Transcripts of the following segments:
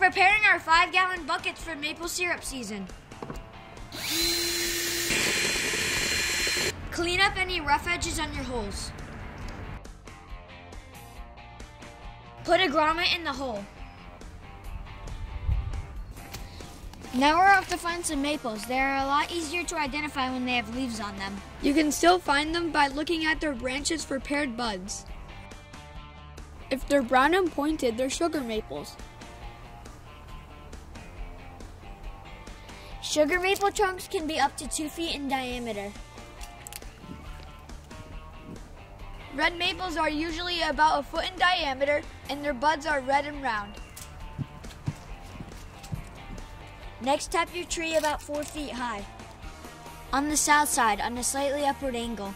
We're preparing our 5-gallon buckets for maple syrup season. Clean up any rough edges on your holes. Put a grommet in the hole. Now we're off to find some maples. They're a lot easier to identify when they have leaves on them. You can still find them by looking at their branches for paired buds. If they're brown and pointed, they're sugar maples. Sugar maple trunks can be up to 2 feet in diameter. Red maples are usually about 1 foot in diameter, and their buds are red and round. Next, tap your tree about 4 feet high. On the south side, on a slightly upward angle.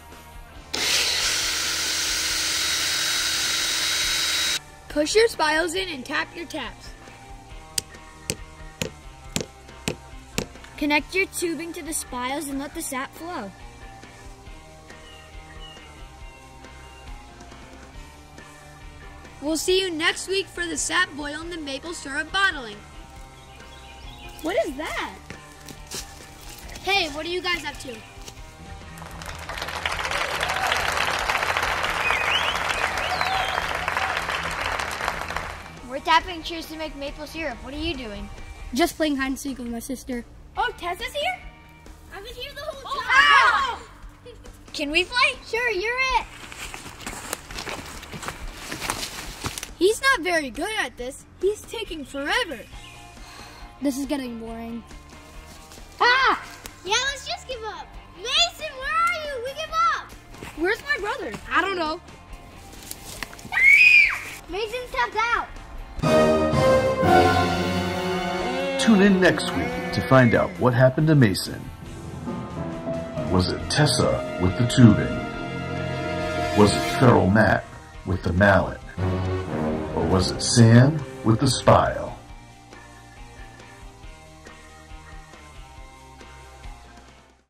Push your spiles in and tap your taps. Connect your tubing to the spiles and let the sap flow. We'll see you next week for the sap boil and the maple syrup bottling. What is that? Hey, what are you guys up to? We're tapping trees to make maple syrup. What are you doing? Just playing hide and seek with my sister. Oh, Tessa's here? I was here the whole time. Oh, wow. Can we play? Sure, you're it. He's not very good at this. He's taking forever. This is getting boring. Ah! Yeah, let's just give up. Mason, where are you? We give up. Where's my brother? I don't know. Mason tapped out. Tune in next week to find out what happened to Mason. Was it Tessa with the tubing? Was it Feral Matt with the mallet? Or was it Sam with the spile?